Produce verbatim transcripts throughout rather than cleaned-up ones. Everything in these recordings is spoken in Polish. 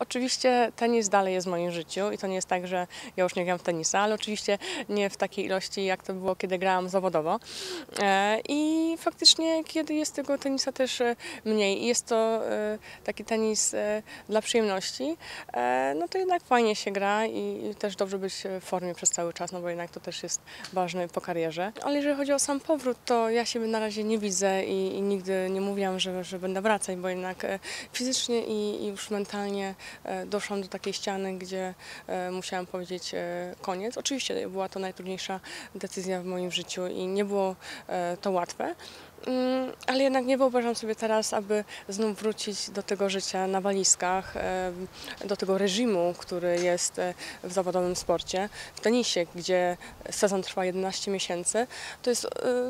Oczywiście tenis dalej jest w moim życiu i to nie jest tak, że ja już nie gram w tenisa, ale oczywiście nie w takiej ilości, jak to było, kiedy grałam zawodowo. I faktycznie, kiedy jest tego tenisa też mniej i jest to taki tenis dla przyjemności, no to jednak fajnie się gra i też dobrze być w formie przez cały czas, no bo jednak to też jest ważne po karierze. Ale jeżeli chodzi o sam powrót, to ja siebie na razie nie widzę i, i nigdy nie mówiłam, że, że będę wracać, bo jednak fizycznie i, i już mentalnie doszłam do takiej ściany, gdzie musiałam powiedzieć koniec. Oczywiście była to najtrudniejsza decyzja w moim życiu i nie było to łatwe, ale jednak nie wyobrażam sobie teraz, aby znów wrócić do tego życia na walizkach, do tego reżimu, który jest w zawodowym sporcie, w tenisie, gdzie sezon trwa jedenaście miesięcy. To, jest,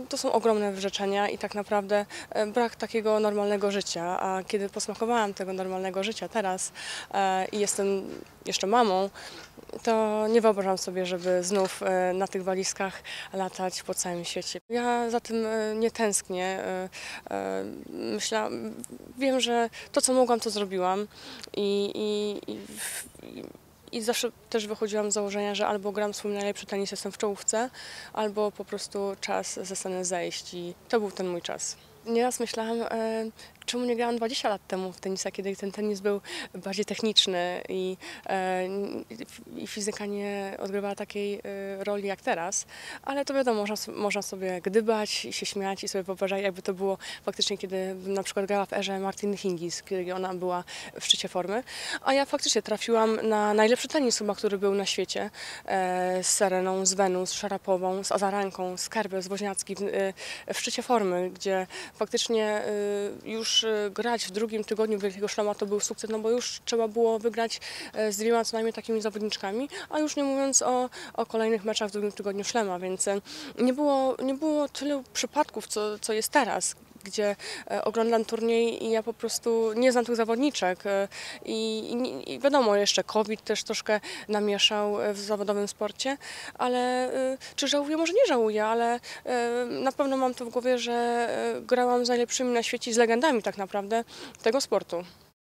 to są ogromne wyrzeczenia i tak naprawdę brak takiego normalnego życia, a kiedy posmakowałam tego normalnego życia teraz i jestem jeszcze mamą, to nie wyobrażam sobie, żeby znów na tych walizkach latać po całym świecie. Ja za tym nie tęsknię. Myślałam, wiem, że to, co mogłam, to zrobiłam i, i, i I zawsze też wychodziłam z założenia, że albo gram swój najlepszy tenis, jestem w czołówce, albo po prostu czas ze sceny zejść i to był ten mój czas. Nieraz myślałam, czemu nie grałam dwadzieścia lat temu w tenisa, kiedy ten tenis był bardziej techniczny i, i fizyka nie odgrywała takiej roli jak teraz. Ale to wiadomo, można, można sobie gdybać i się śmiać i sobie wyobrażać, jakby to było faktycznie, kiedy na przykład grała w erze Martiny Hingis, kiedy ona była w szczycie formy. A ja faktycznie trafiłam na najlepszy tenis chyba, który był na świecie. Z Sereną, z Venus, z Szarapową, z Azarenką, z Kerby, z Woźniacki w szczycie formy, gdzie faktycznie już grać w drugim tygodniu Wielkiego Szlama to był sukces, no bo już trzeba było wygrać z dwiema co najmniej takimi zawodniczkami, a już nie mówiąc o, o kolejnych meczach w drugim tygodniu Szlema, więc nie było, nie było tylu przypadków, co, co jest teraz, gdzie oglądam turniej i ja po prostu nie znam tych zawodniczek i, i, i wiadomo, jeszcze COVID też troszkę namieszał w zawodowym sporcie, ale czy żałuję? Może nie żałuję, ale na pewno mam to w głowie, że grałam z najlepszymi na świecie, z legendami tak naprawdę tego sportu.